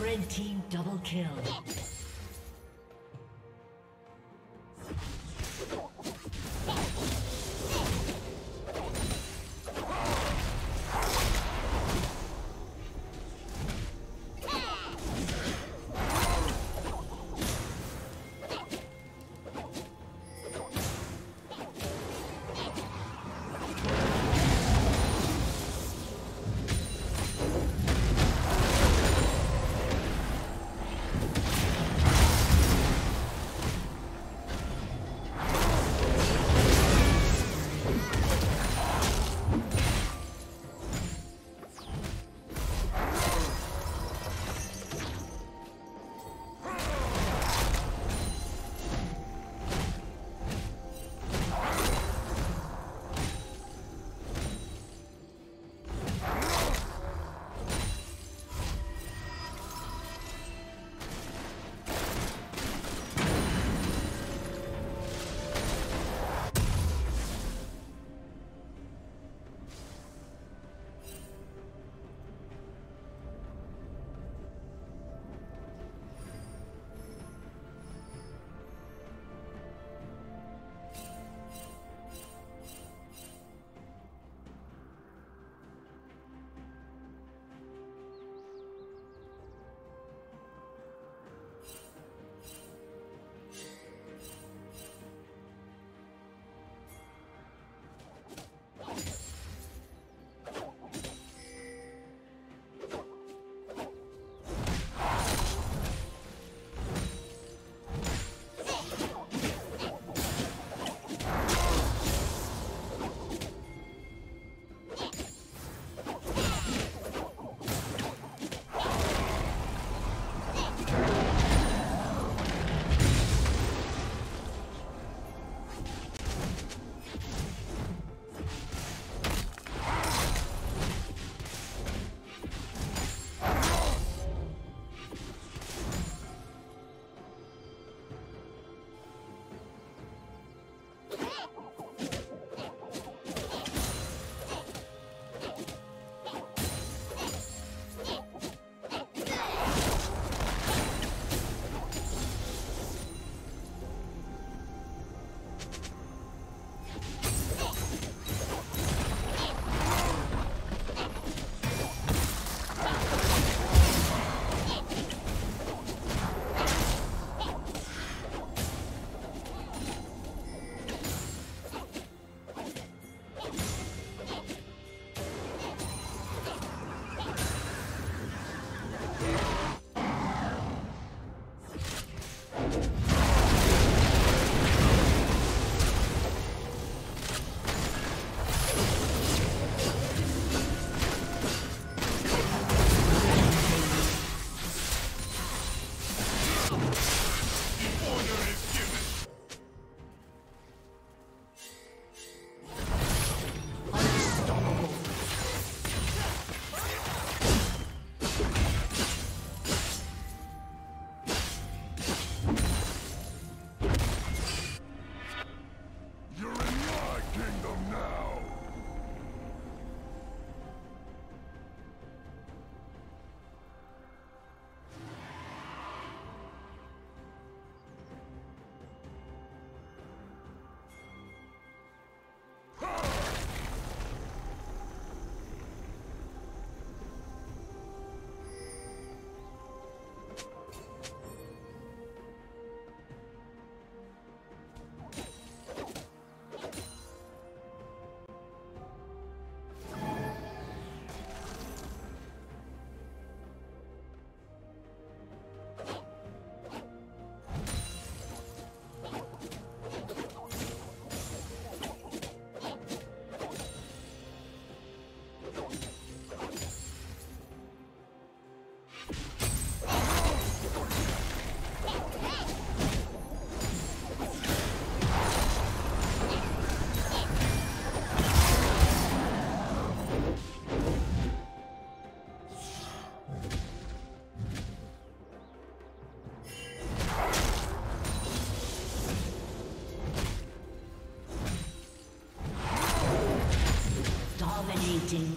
Red team double kill. dominating.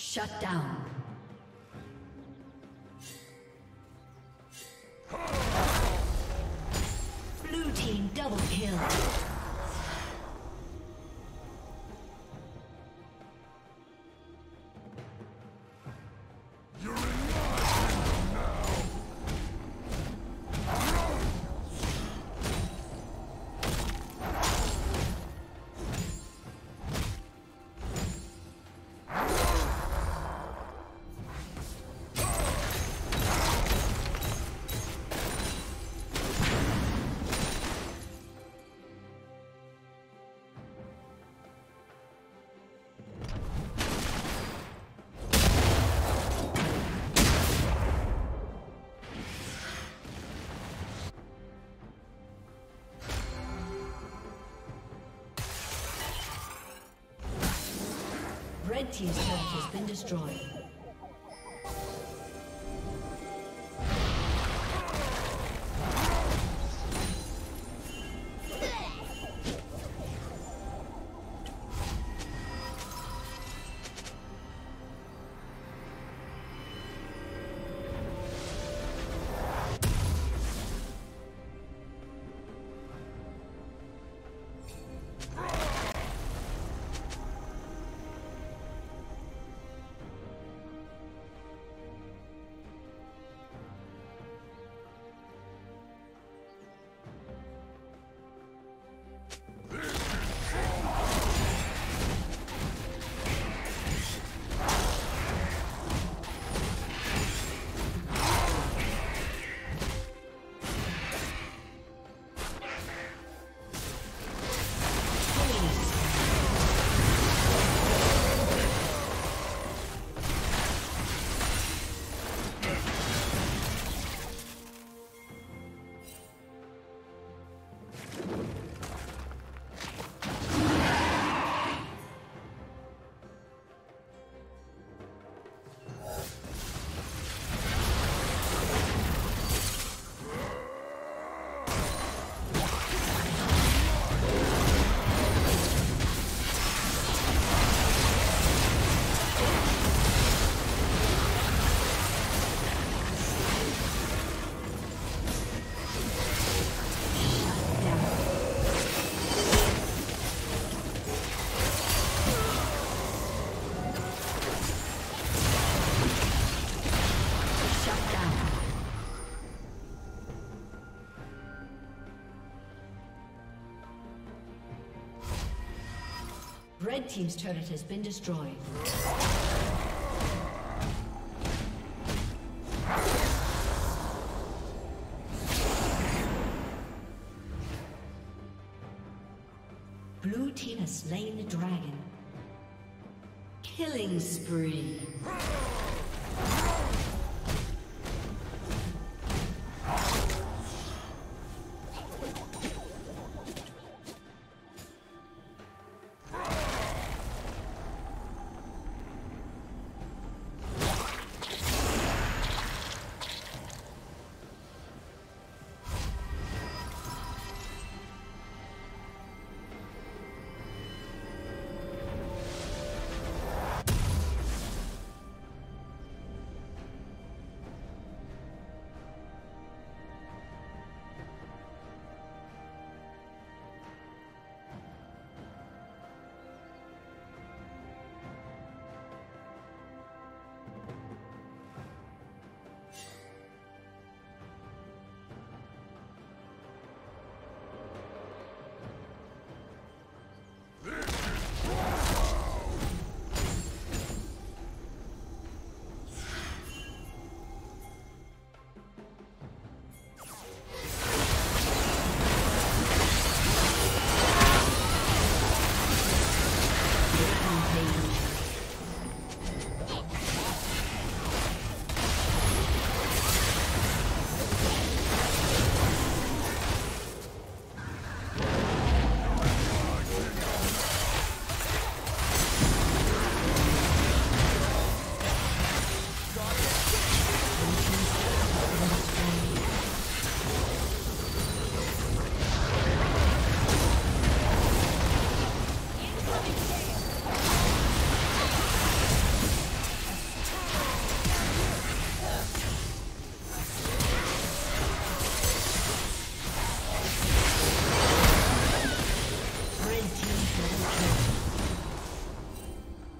Shut down. Blue team double kill. Red team's turret has been destroyed. Red team's turret has been destroyed. Blue team has slain the dragon. Killing spree.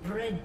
Red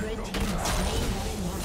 Red team is playing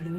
Blue